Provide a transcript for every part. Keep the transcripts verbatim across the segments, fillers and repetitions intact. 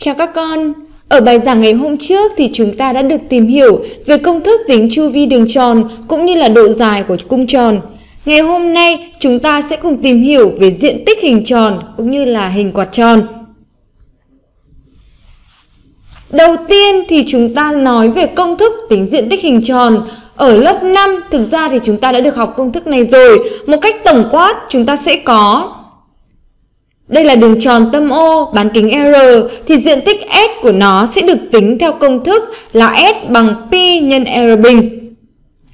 Chào các con! Ở bài giảng ngày hôm trước thì chúng ta đã được tìm hiểu về công thức tính chu vi đường tròn cũng như là độ dài của cung tròn. Ngày hôm nay chúng ta sẽ cùng tìm hiểu về diện tích hình tròn cũng như là hình quạt tròn. Đầu tiên thì chúng ta nói về công thức tính diện tích hình tròn. Ở lớp năm thực ra thì chúng ta đã được học công thức này rồi. Một cách tổng quát chúng ta sẽ có: đây là đường tròn tâm O bán kính R thì diện tích S của nó sẽ được tính theo công thức là S bằng pi nhân R bình.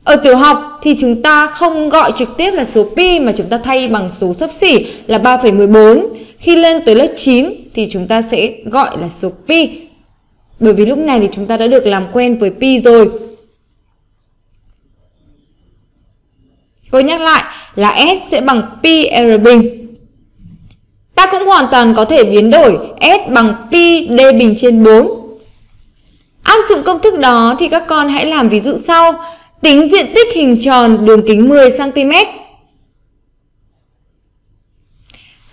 Ở tiểu học thì chúng ta không gọi trực tiếp là số pi mà chúng ta thay bằng số xấp xỉ là ba phẩy mười bốn. Khi lên tới lớp chín thì chúng ta sẽ gọi là số pi. Bởi vì lúc này thì chúng ta đã được làm quen với pi rồi. Cô nhắc lại là S sẽ bằng pi R bình. Ta cũng hoàn toàn có thể biến đổi S bằng pi D bình trên bốn. Áp dụng công thức đó thì các con hãy làm ví dụ sau. Tính diện tích hình tròn đường kính mười xăng-ti-mét.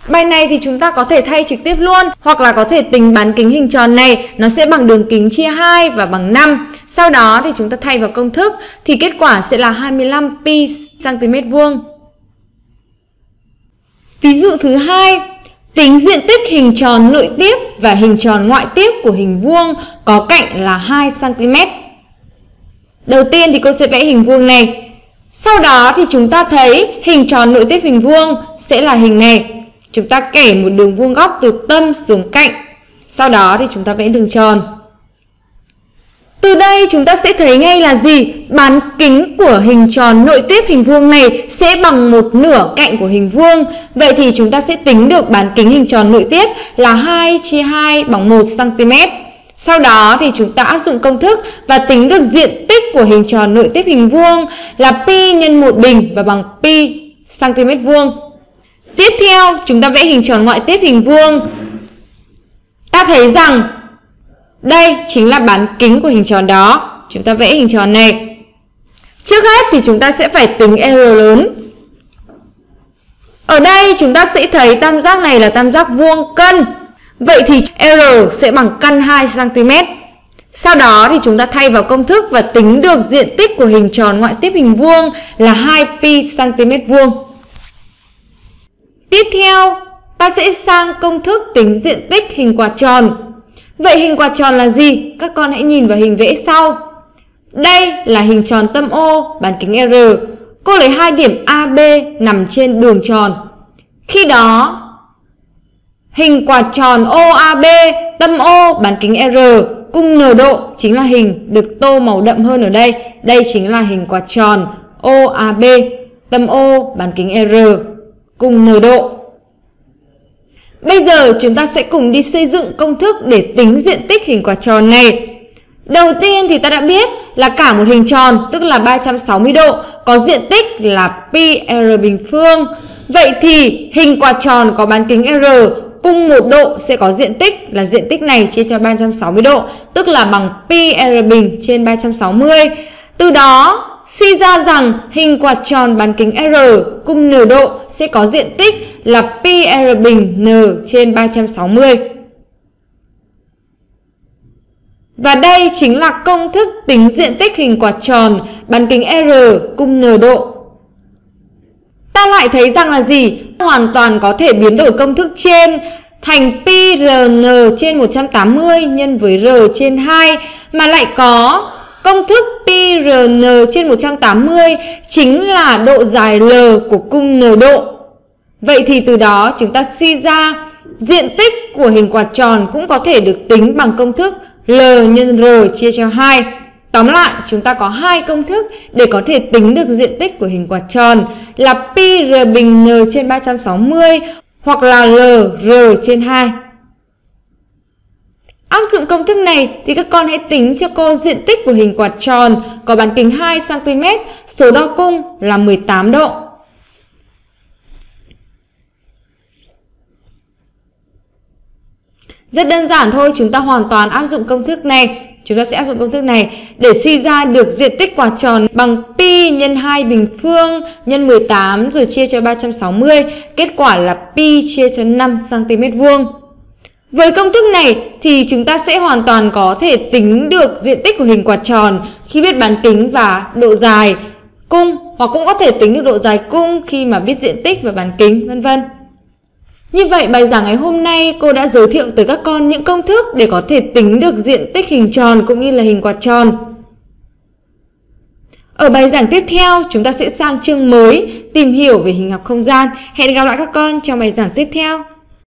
Bài này thì chúng ta có thể thay trực tiếp luôn, hoặc là có thể tính bán kính hình tròn này, nó sẽ bằng đường kính chia hai và bằng năm. Sau đó thì chúng ta thay vào công thức thì kết quả sẽ là hai mươi lăm pi cm vuông. Ví dụ thứ hai, tính diện tích hình tròn nội tiếp và hình tròn ngoại tiếp của hình vuông có cạnh là hai xăng-ti-mét. Đầu tiên thì cô sẽ vẽ hình vuông này. Sau đó thì chúng ta thấy hình tròn nội tiếp hình vuông sẽ là hình này. Chúng ta kẻ một đường vuông góc từ tâm xuống cạnh. Sau đó thì chúng ta vẽ đường tròn. Từ đây chúng ta sẽ thấy ngay là gì? Bán kính của hình tròn nội tiếp hình vuông này sẽ bằng một nửa cạnh của hình vuông. Vậy thì chúng ta sẽ tính được bán kính hình tròn nội tiếp là hai chia hai bằng một xăng-ti-mét. Sau đó thì chúng ta áp dụng công thức và tính được diện tích của hình tròn nội tiếp hình vuông là pi nhân một bình và bằng pi cm vuông. Tiếp theo chúng ta vẽ hình tròn ngoại tiếp hình vuông. Ta thấy rằng đây chính là bán kính của hình tròn đó. Chúng ta vẽ hình tròn này. Trước hết thì chúng ta sẽ phải tính R lớn. Ở đây chúng ta sẽ thấy tam giác này là tam giác vuông cân. Vậy thì R sẽ bằng căn hai xăng-ti-mét. Sau đó thì chúng ta thay vào công thức và tính được diện tích của hình tròn ngoại tiếp hình vuông là hai pi cm vuông. Tiếp theo ta sẽ sang công thức tính diện tích hình quạt tròn. Vậy hình quạt tròn là gì? Các con hãy nhìn vào hình vẽ sau. Đây là hình tròn tâm O bán kính R. Cô lấy hai điểm a bê nằm trên đường tròn. Khi đó, hình quạt tròn o a bê tâm O bán kính R cung n độ chính là hình được tô màu đậm hơn ở đây. Đây chính là hình quạt tròn o a bê tâm O bán kính R cung n độ. Bây giờ chúng ta sẽ cùng đi xây dựng công thức để tính diện tích hình quạt tròn này. Đầu tiên thì ta đã biết là cả một hình tròn, tức là ba trăm sáu mươi độ, có diện tích là pi R bình phương. Vậy thì hình quạt tròn có bán kính R cung một độ sẽ có diện tích là diện tích này chia cho ba trăm sáu mươi độ, tức là bằng pi R bình trên ba trăm sáu mươi. Từ đó suy ra rằng hình quạt tròn bán kính R cung n độ sẽ có diện tích là pi R bình n trên ba trăm sáu mươi. Và đây chính là công thức tính diện tích hình quạt tròn bán kính R cung n độ. Ta lại thấy rằng là gì? Hoàn toàn có thể biến đổi công thức trên thành pi rờ en trên một trăm tám mươi nhân với R trên hai, mà lại có công thức pi rờ en trên một trăm tám mươi chính là độ dài L của cung n độ. Vậy thì từ đó chúng ta suy ra diện tích của hình quạt tròn cũng có thể được tính bằng công thức L nhân R chia cho hai. Tóm lại, chúng ta có hai công thức để có thể tính được diện tích của hình quạt tròn là pi R bình N trên ba trăm sáu mươi hoặc là L R trên hai. Áp dụng công thức này thì các con hãy tính cho cô diện tích của hình quạt tròn có bán kính hai xăng-ti-mét, số đo cung là mười tám độ. Rất đơn giản thôi, chúng ta hoàn toàn áp dụng công thức này. Chúng ta sẽ áp dụng công thức này để suy ra được diện tích quạt tròn bằng pi nhân hai bình phương nhân mười tám rồi chia cho ba trăm sáu mươi. Kết quả là pi chia cho năm xăng-ti-mét vuông. Với công thức này thì chúng ta sẽ hoàn toàn có thể tính được diện tích của hình quạt tròn khi biết bán kính và độ dài cung, hoặc cũng có thể tính được độ dài cung khi mà biết diện tích và bán kính, vân vân. Như vậy bài giảng ngày hôm nay cô đã giới thiệu tới các con những công thức để có thể tính được diện tích hình tròn cũng như là hình quạt tròn. Ở bài giảng tiếp theo chúng ta sẽ sang chương mới tìm hiểu về hình học không gian. Hẹn gặp lại các con trong bài giảng tiếp theo.